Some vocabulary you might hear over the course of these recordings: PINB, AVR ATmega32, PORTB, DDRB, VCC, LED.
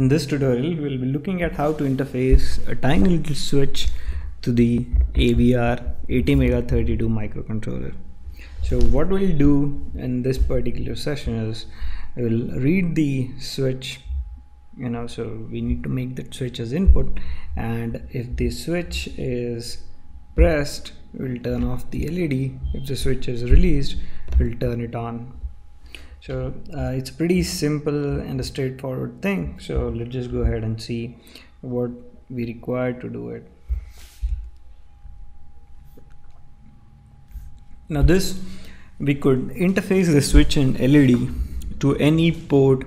In this tutorial, we will be looking at how to interface a tiny little switch to the AVR ATmega32 microcontroller. So what we'll do in this particular session is we'll read the switch, so we need to make that switch as input, and if the switch is pressed, we'll turn off the LED. If the switch is released, we'll turn it on. So it's pretty simple and a straightforward thing. So let's just go ahead and see what we require to do it. Now this, we could interface the switch and LED to any port,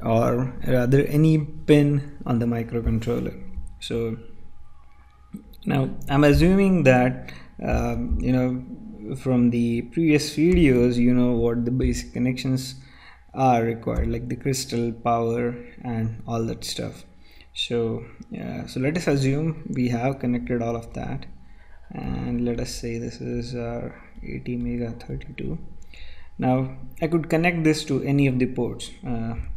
or rather any pin on the microcontroller. So now I'm assuming that from the previous videos you know what the basic connections are required, like the crystal, power, and all that stuff. So so let us assume we have connected all of that, and let us say this is our ATmega32. Now I could connect this to any of the ports,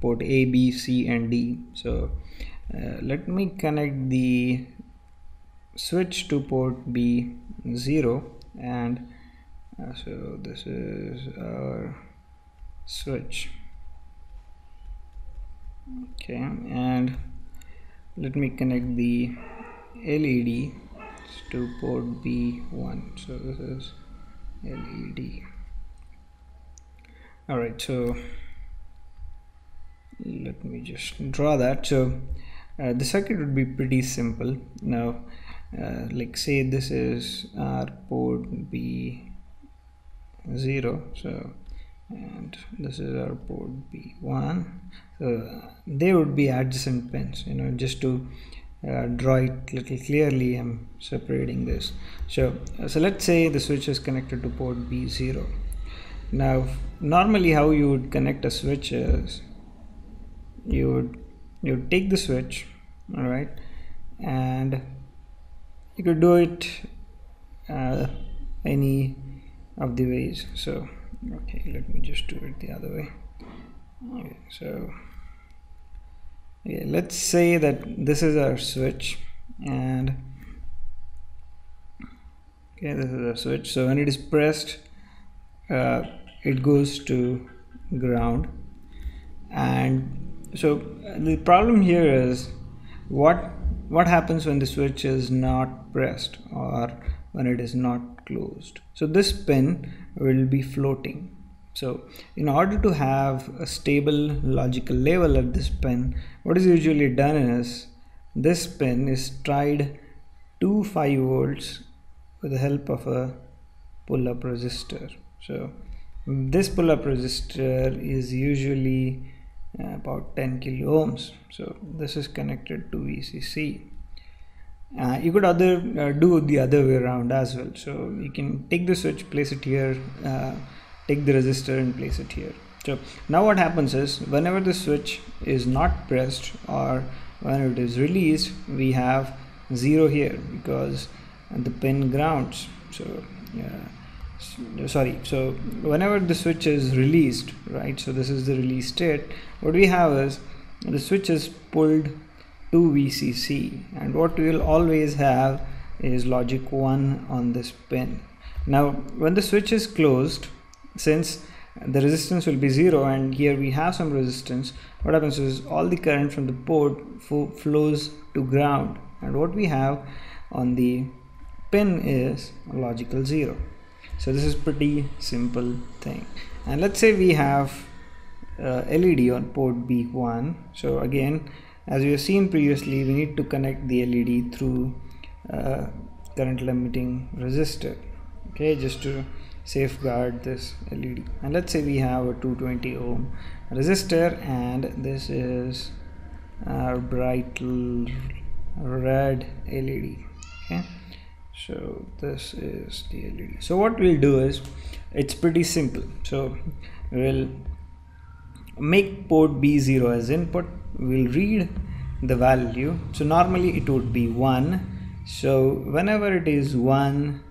port A, B, C, and D. So let me connect the switch to port B0, and so this is our switch. Okay, and let me connect the LED to port B1. So this is LED. All right, so let me just draw that. So the circuit would be pretty simple. Now like say this is our port B0, so, and this is our port B1. So they would be adjacent pins, just to draw it little clearly, I'm separating this. So let's say the switch is connected to port B0. Now normally how you would connect a switch is you would take the switch, all right, and you could do it any of the ways. So okay, let me just do it the other way. Okay, so yeah, let's say that this is our switch, and okay, this is our switch. So when it is pressed, it goes to ground. And so the problem here is what happens when the switch is not pressed or when it is not closed. So this pin will be floating. So in order to have a stable logical level at this pin, what is usually done is this pin is tied to 5 volts with the help of a pull-up resistor. So this pull-up resistor is usually about 10 kilo ohms. So this is connected to VCC. You could do the other way around as well. So you can take the switch, place it here, take the resistor and place it here. So now what happens is whenever the switch is not pressed or when it is released, we have 0 here because the pin grounds. So so whenever the switch is released, right, so this is the release state, what we have is the switch is pulled to VCC, and what we will always have is logic 1 on this pin. Now when the switch is closed, since the resistance will be 0 and here we have some resistance, what happens is all the current from the port flows to ground, and what we have on the pin is logical 0. So this is pretty simple thing. And let's say we have LED on port B1. So again, as we have seen previously, we need to connect the LED through current limiting resistor, okay, just to safeguard this LED. And let's say we have a 220 ohm resistor, and this is our bright red LED, okay. So this is the LED. So what we'll do is, it's pretty simple. So we'll make port B0 as input. We'll read the value. So normally it would be 1. So whenever it is 1,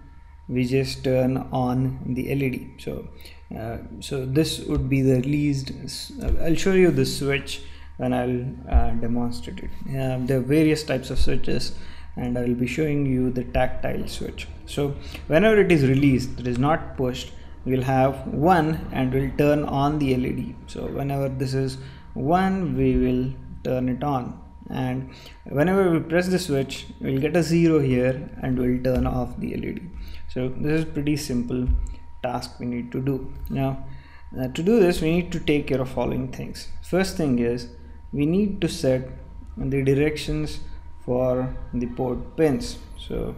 we just turn on the LED. So this would be the released. I'll show you the switch and I'll demonstrate it. There are various types of switches, and I will be showing you the tactile switch. So whenever it is released, it is not pushed, we'll have 1 and we'll turn on the LED. So whenever this is 1, we will turn it on, and whenever we press the switch, we'll get a 0 here and we'll turn off the LED. So this is pretty simple task we need to do. Now to do this, we need to take care of following things. First thing is, we need to set the directions for the port pins. So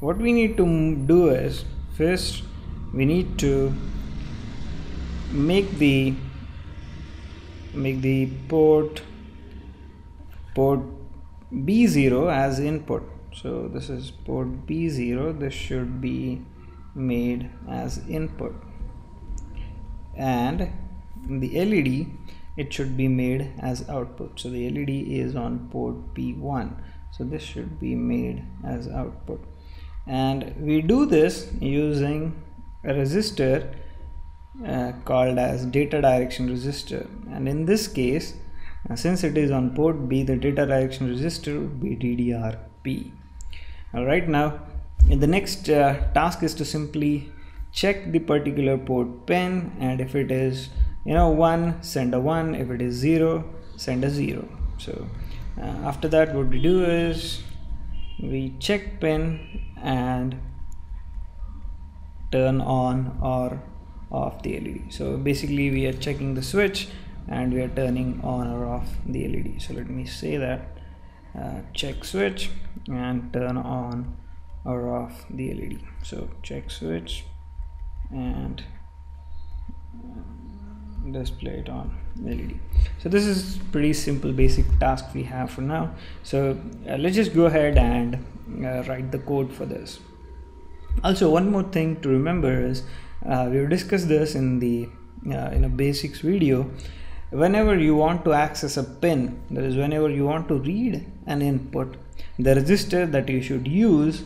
what we need to do is, first we need to make the port B0 as input. So this is port B0, this should be made as input, and the LED, it should be made as output. So the LED is on port P1, so this should be made as output. And we do this using a resistor called as data direction resistor, and in this case, since it is on port B, the data direction resistor would be DDRB. Alright, now the next task is to simply check the particular port pin, and if it is 1, send a 1, if it is 0, send a 0. So after that, what we do is we check pin and turn on or off the LED. So basically we are checking the switch and we are turning on or off the LED. So let me say that check switch and turn on or off the LED. So check switch and display it on LED. So this is pretty simple basic task we have for now. So let's just go ahead and write the code for this. Also, one more thing to remember is we've discussed this in the in a basics video. Whenever you want to access a pin, that is whenever you want to read an input, the resistor that you should use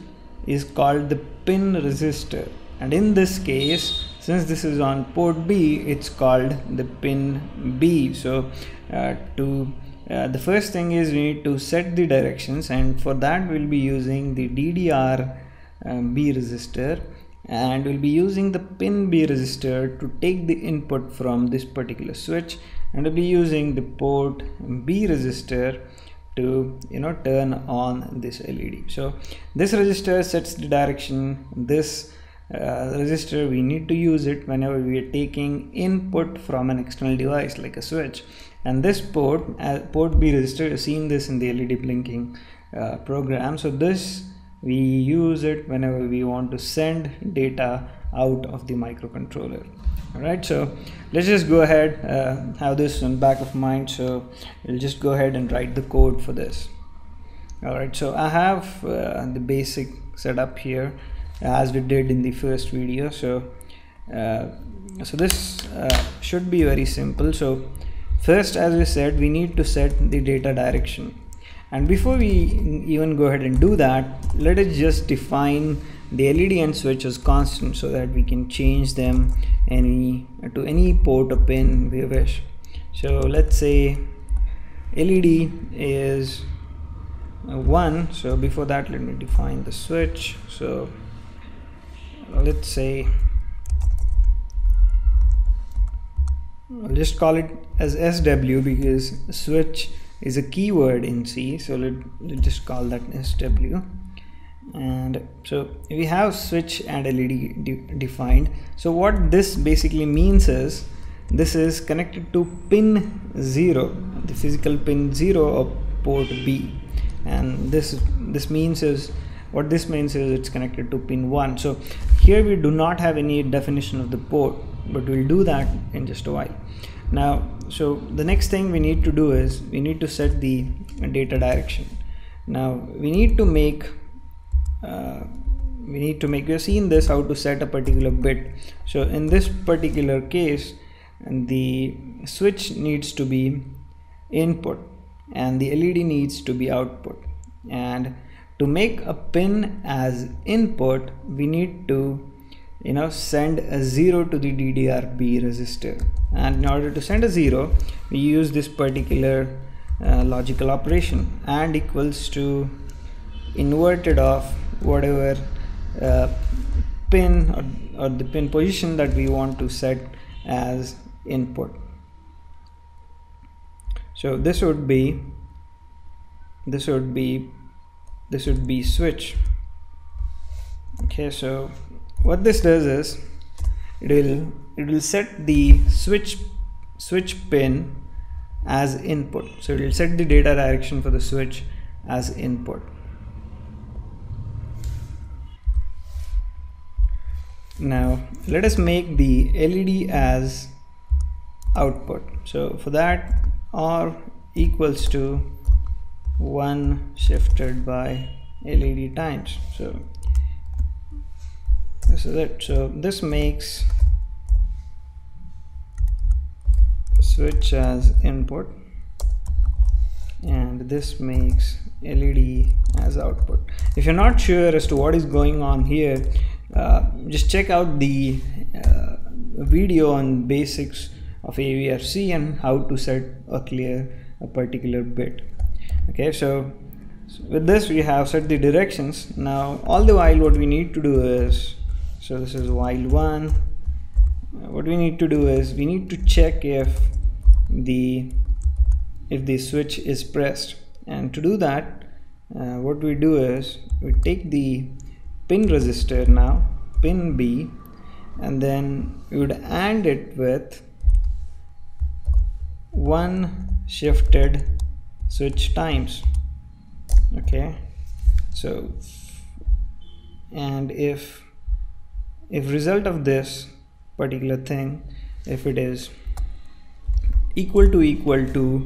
is called the pin resistor, and in this case, since this is on port B, it's called the pin B. So the first thing is we need to set the directions, and for that we'll be using the DDRB resistor, and we'll be using the pin B resistor to take the input from this particular switch, and we'll be using the port B resistor to turn on this LED. So this resistor sets the direction. This resistor, we need to use it whenever we are taking input from an external device like a switch, and this port B resistor, you've seen this in the LED blinking program. So this we use it whenever we want to send data out of the microcontroller. Alright, so let's just go ahead, have this in back of mind, so we'll just go ahead and write the code for this. Alright, so I have the basic setup here as we did in the first video. So this should be very simple. So first, as we said, we need to set the data direction. And before we even go ahead and do that, let us just define the LED and switch as constant so that we can change them to any port or pin we wish. So let's say LED is 1. So before that, let me define the switch. So let's say, I'll just call it as SW because switch is a keyword in C, so let's just call that SW. And so we have switch and LED defined. So what this basically means is, this is connected to pin 0, the physical pin 0 of port B, and this means it's connected to pin 1. So here we do not have any definition of the port, but we'll do that in just a while. Now, so the next thing we need to do is we need to set the data direction. Now we need to make you've seen this, how to set a particular bit. So in this particular case, the switch needs to be input and the LED needs to be output, and to make a pin as input, we need to send a 0 to the DDRB resistor, and in order to send a 0, we use this particular logical operation, and equals to inverted of whatever pin or the pin position that we want to set as input. So this would be switch. Okay, so what this does is it will set the switch pin as input. So it will set the data direction for the switch as input. Now let us make the LED as output. So for that, R equals to 1 shifted by LED times. So this is it. So this makes switch as input, and this makes LED as output. If you're not sure as to what is going on here, just check out the video on basics of AVRC and how to set or clear a particular bit. Okay, so with this we have set the directions. Now all the while what we need to do is, so this is while one, what we need to do is we need to check if the switch is pressed, and to do that what we do is we take the pin resistor, now pin B, and then we would AND it with 1 shifted switch times. Okay, so and if result of this particular thing, if it is equal to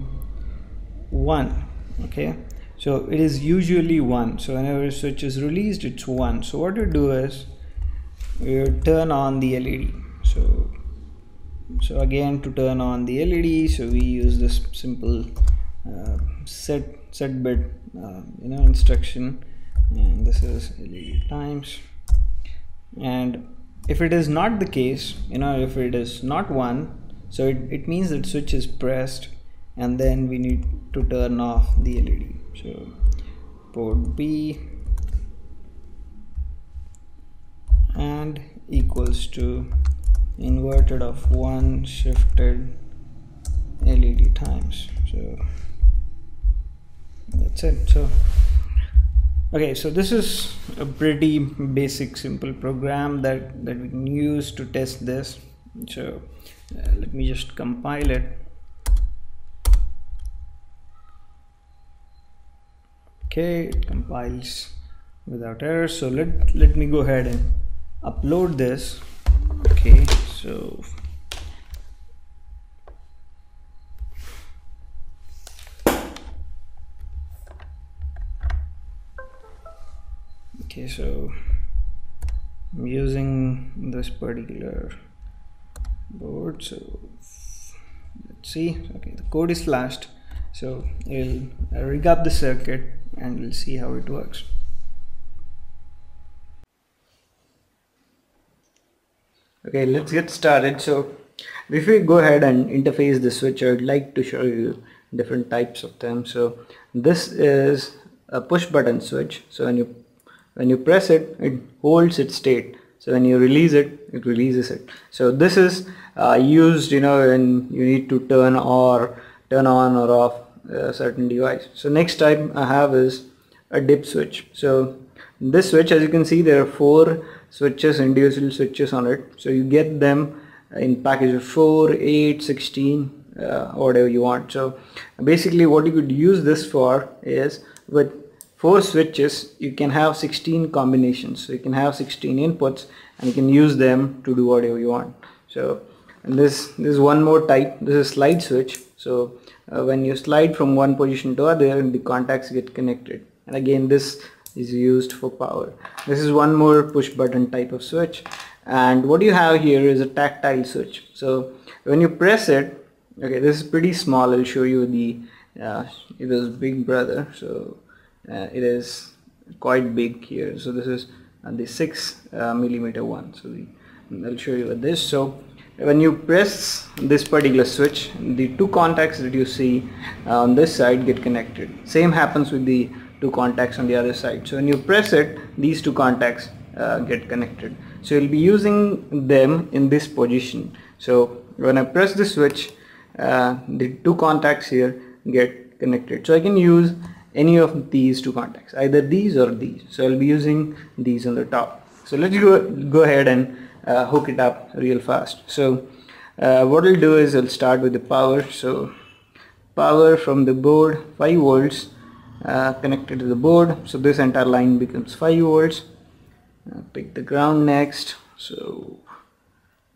1, okay, so it is usually 1. So whenever a switch is released, it's 1. So what you do is you turn on the LED. So again, to turn on the LED, so we use this simple set bit instruction, and this is LED times. And if it is not the case, if it is not 1, so it means that switch is pressed, and then we need to turn off the LED. So port B and equals to inverted of 1 shifted LED times. So that's it. So okay, so this is a pretty basic simple program that we can use to test this. So let me just compile it. Okay, it compiles without error. So let me go ahead and upload this. Okay, so I'm using this particular board, so let's see. Okay, the code is flashed, so it'll rig up the circuit and we'll see how it works. Okay, let's get started. So if we go ahead and interface the switch, I would like to show you different types of them. So this is a push button switch. So when you press it, it holds its state. So when you release it, it releases it. So this is used when you need to turn on or off a certain device. So next type I have is a dip switch. So this switch, as you can see, there are 4 switches, individual switches on it. So you get them in package of 4, 8, 16, whatever you want. So basically what you could use this for is, with 4 switches you can have 16 combinations. So you can have 16 inputs and you can use them to do whatever you want. So and this is one more type. This is slide switch. So when you slide from one position to other, the contacts get connected, and again this is used for power. This is one more push button type of switch. And what you have here is a tactile switch. So when you press it, okay, this is pretty small. I'll show you the it is big brother. So it is quite big here. So this is the 6 millimeter one. So I'll show you this. So when you press this particular switch, the two contacts that you see on this side get connected. Same happens with the two contacts on the other side. So when you press it, these two contacts get connected. So you'll be using them in this position. So when I press the switch, the two contacts here get connected. So I can use any of these two contacts, either these or these. So I'll be using these on the top. So let's go ahead and hook it up real fast. So what I'll do is I'll start with the power. So power from the board, 5 volts connected to the board. So this entire line becomes 5 volts. Pick the ground next. So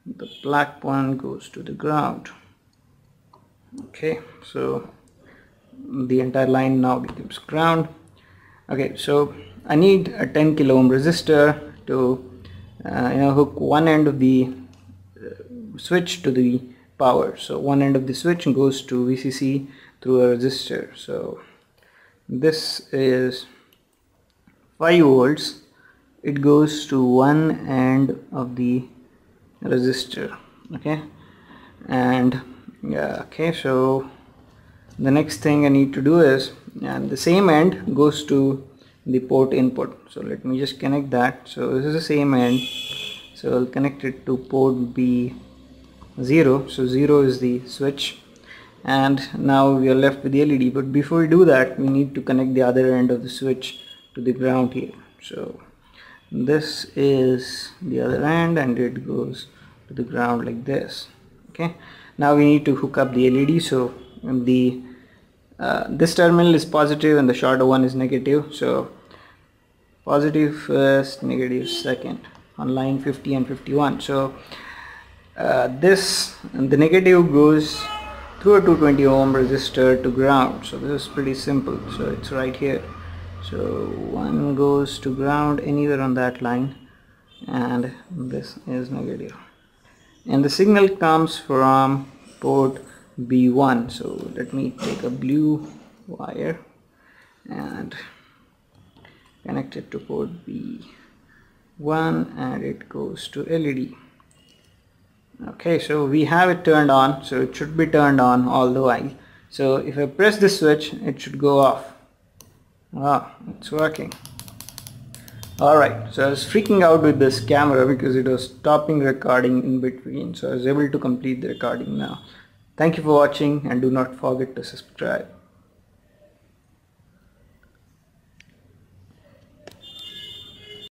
the black one goes to the ground. Okay, so the entire line now becomes ground. Okay, so I need a 10 kilo ohm resistor to hook one end of the switch to the power. So one end of the switch goes to VCC through a resistor. So this is 5 volts. It goes to one end of the resistor. Okay, and yeah, okay, so the next thing I need to do is, and the same end goes to the port input. So let me just connect that. So this is the same end, so I'll connect it to port B0. So 0 is the switch, and now we are left with the LED. But before we do that, we need to connect the other end of the switch to the ground here. So this is the other end, and it goes to the ground like this. Okay, now we need to hook up the LED. So the this terminal is positive and the shorter one is negative. So positive first, negative second, on line 50 and 51. So the negative goes through a 220 ohm resistor to ground. So this is pretty simple. So it's right here. So one goes to ground anywhere on that line, and this is negative. And the signal comes from port B1. So let me take a blue wire and connect it to port B1, and it goes to LED. Okay, so we have it turned on, so it should be turned on all the while. So if I press the switch, it should go off. Ah, it's working. Alright, so I was freaking out with this camera because it was stopping recording in between, so I was able to complete the recording now. Thank you for watching, and do not forget to subscribe.